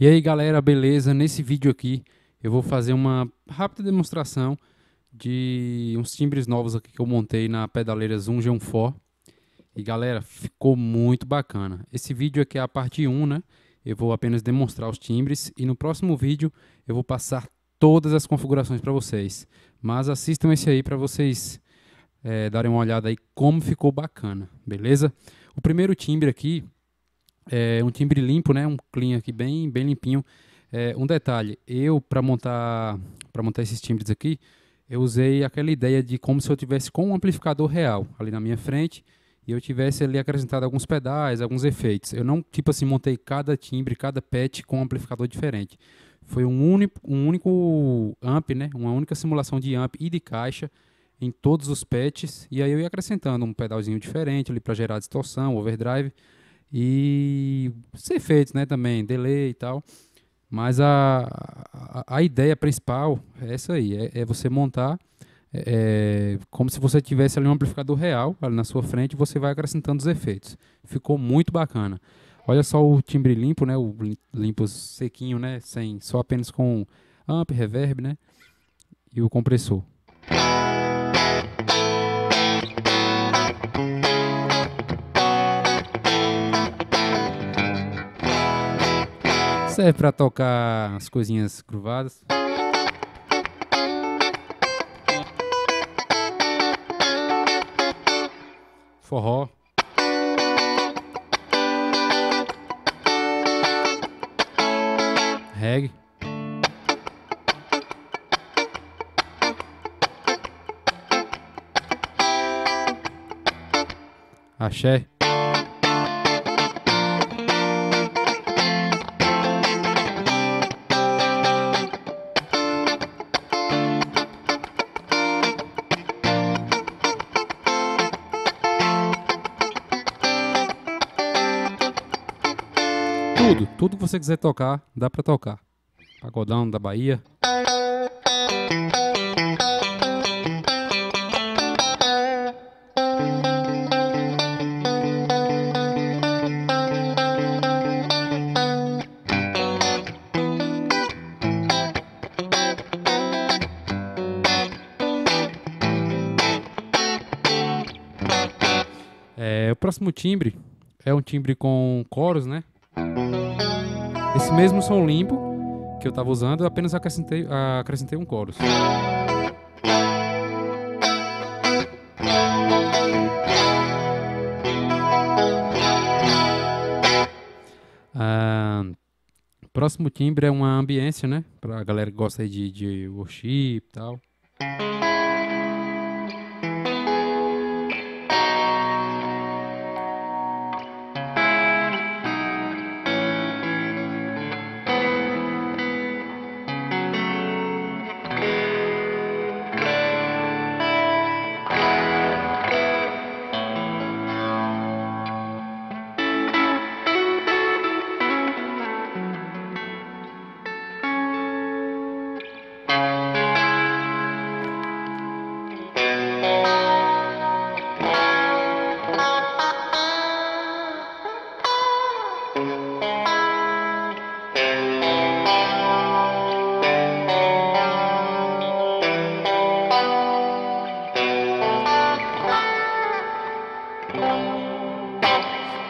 E aí galera, beleza? Nesse vídeo aqui eu vou fazer uma rápida demonstração de uns timbres novos aqui que eu montei na pedaleira Zoom G1 Four. E galera, ficou muito bacana. Esse vídeo aqui é a parte 1, né? Eu vou apenas demonstrar os timbres e no próximo vídeo eu vou passar todas as configurações para vocês. Mas assistam esse aí para vocês darem uma olhada aí como ficou bacana, beleza? O primeiro timbre aqui é um timbre limpo, né? Um clean aqui bem limpinho. Um detalhe, eu para montar esses timbres aqui, eu usei aquela ideia de como se eu tivesse com um amplificador real ali na minha frente e eu tivesse ali acrescentado alguns pedais, alguns efeitos. Eu não, tipo assim, montei cada timbre, cada patch com um amplificador diferente. Foi um único amp, né? Uma única simulação de amp e de caixa em todos os patches, e aí eu ia acrescentando um pedalzinho diferente ali para gerar distorção, overdrive e os efeitos, né, também, delay e tal. Mas a ideia principal é essa aí, é você montar como se você tivesse ali um amplificador real ali na sua frente e você vai acrescentando os efeitos. Ficou muito bacana. Olha só o timbre limpo, né, o limpo sequinho, né, sem, só apenas com amp, reverb, né, e o compressor. Serve para tocar as coisinhas groovadas. Forró. Reggae. Axé. Tudo que você quiser tocar, dá pra tocar. Pagodão da Bahia. O próximo timbre é um timbre com coros, né? Esse mesmo som limpo que eu estava usando, eu apenas acrescentei um chorus. Próximo timbre é uma ambiência, né? Pra galera que gosta aí de worship e tal.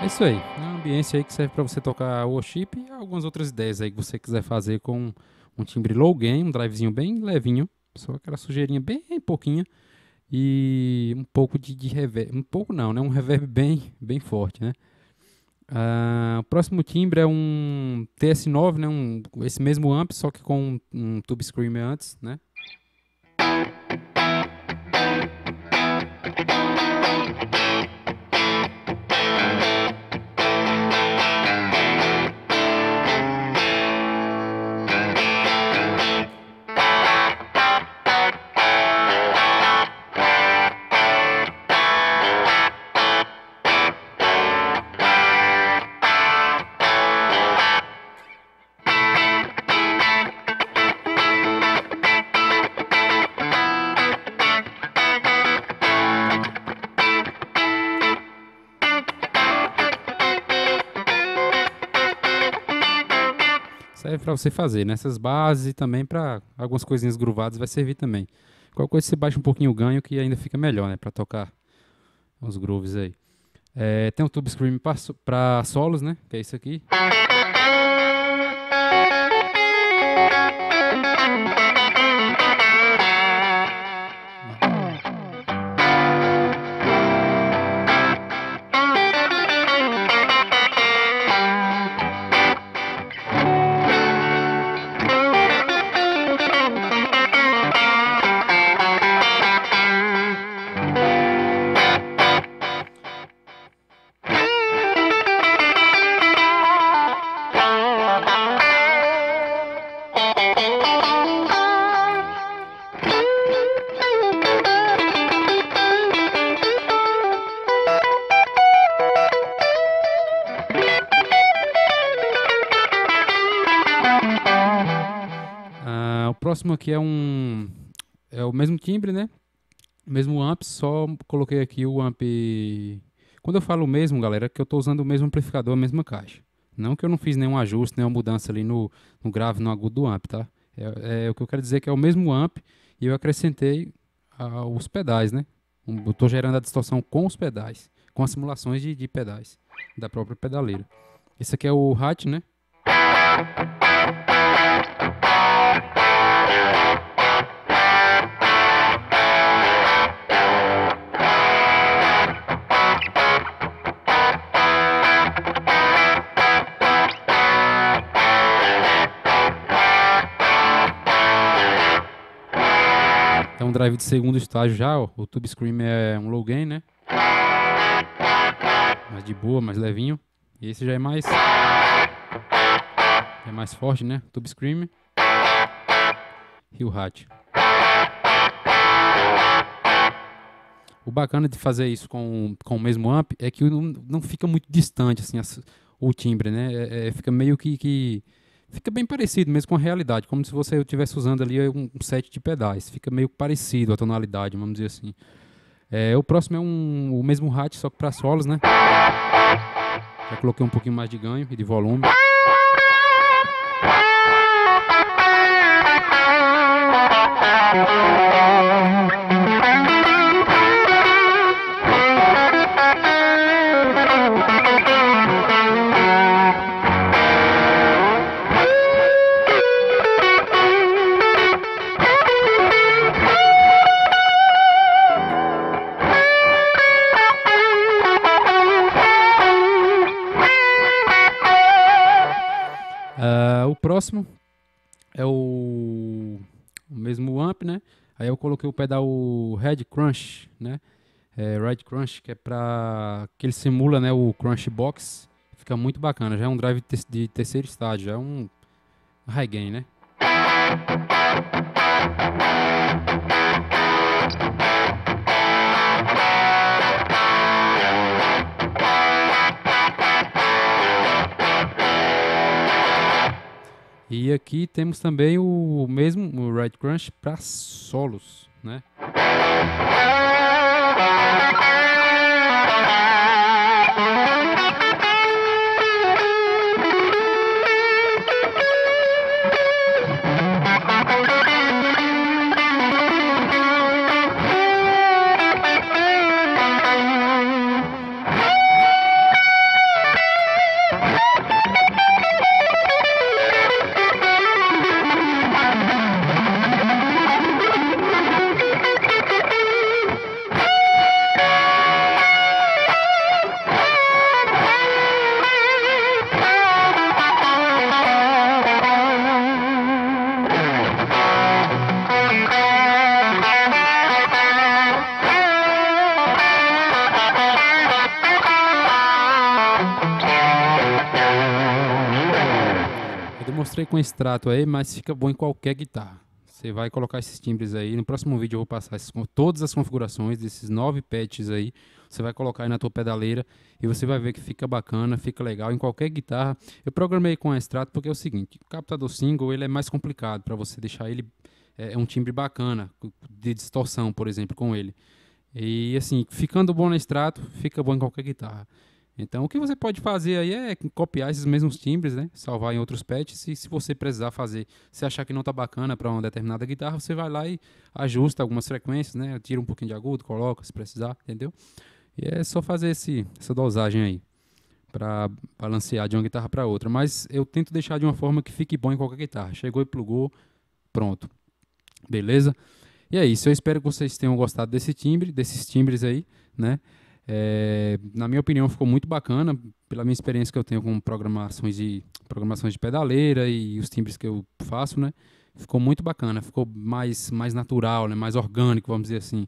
É isso aí, é uma ambiência aí que serve para você tocar worship e algumas outras ideias aí que você quiser fazer com um timbre low gain, um drivezinho bem levinho, só aquela sujeirinha bem pouquinha e um pouco de reverb, um pouco não, né? Um reverb bem forte, né? O próximo timbre é um TS9, né? Esse mesmo amp, só que com um Tube Screamer antes, né? Serve para você fazer nessas bases e também para algumas coisinhas groovadas vai servir também. Qualquer coisa você baixa um pouquinho o ganho que ainda fica melhor, né, para tocar os grooves aí. É, tem um Tube Screamer para solos, né, que é isso aqui. O próximo aqui é o mesmo timbre, né? O mesmo amp, só coloquei aqui o amp. Quando eu falo o mesmo, galera, é que eu estou usando o mesmo amplificador, a mesma caixa. Não que eu não fiz nenhum ajuste, nenhuma mudança ali no grave, no agudo do amp, tá? É o que eu quero dizer, que é o mesmo amp e eu acrescentei os pedais, né? Eu estou gerando a distorção com os pedais, com as simulações de pedais da própria pedaleira. Esse aqui é o hat, né? É um drive de segundo estágio já, ó. O Tube Screamer é um low gain, né? Mas de boa, mais levinho. E esse já é mais forte, né? Tube Screamer e o Hat. O bacana de fazer isso com o mesmo amp é que não fica muito distante assim, o timbre, né? Fica meio que fica bem parecido mesmo com a realidade, como se você estivesse usando ali um set de pedais. Fica meio parecido a tonalidade, vamos dizer assim. O próximo é o mesmo hat, só que para solos, né? Já coloquei um pouquinho mais de ganho e de volume. O próximo é o mesmo amp, né? Aí eu coloquei o pedal Red Crunch, né? Red Crunch, que é pra que ele simula, né, o Crunch Box. Fica muito bacana. Já é um drive de terceiro estágio, já é um high gain, né? E aqui temos também o mesmo, o Red Crunch, para solos, né? Mostrei com extrato aí, mas fica bom em qualquer guitarra. Você vai colocar esses timbres aí. No próximo vídeo eu vou passar todas as configurações desses 9 patches aí. Você vai colocar aí na tua pedaleira e você vai ver que fica bacana, fica legal em qualquer guitarra. Eu programei com extrato porque é o seguinte: o captador single ele é mais complicado para você deixar ele um timbre bacana de distorção, por exemplo, com ele. E assim, ficando bom no extrato, fica bom em qualquer guitarra. Então o que você pode fazer aí é copiar esses mesmos timbres, né? Salvar em outros patches, e se você precisar fazer, se achar que não tá bacana para uma determinada guitarra, você vai lá e ajusta algumas frequências, né? Tira um pouquinho de agudo, coloca se precisar, entendeu? E é só fazer essa dosagem aí para balancear de uma guitarra para outra. Mas eu tento deixar de uma forma que fique bom em qualquer guitarra. Chegou e plugou, pronto. Beleza? E é isso, eu espero que vocês tenham gostado desse timbre, desses timbres aí, né? Na minha opinião ficou muito bacana, pela minha experiência que eu tenho com programações de pedaleira e os timbres que eu faço, né? Ficou muito bacana, ficou mais natural, né? Mais orgânico, vamos dizer assim.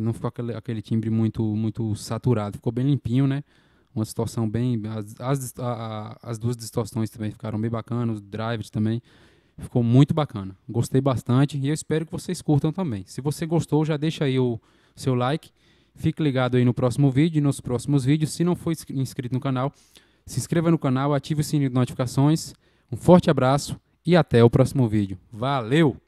Não ficou aquele timbre muito saturado, ficou bem limpinho, né? Uma distorção bem... As duas distorções também ficaram bem bacanas, os drives também. Ficou muito bacana, gostei bastante e eu espero que vocês curtam também. Se você gostou, já deixa aí o seu like. Fique ligado aí no próximo vídeo e nos próximos vídeos. Se não for inscrito no canal, se inscreva no canal, ative o sininho de notificações. Um forte abraço e até o próximo vídeo. Valeu!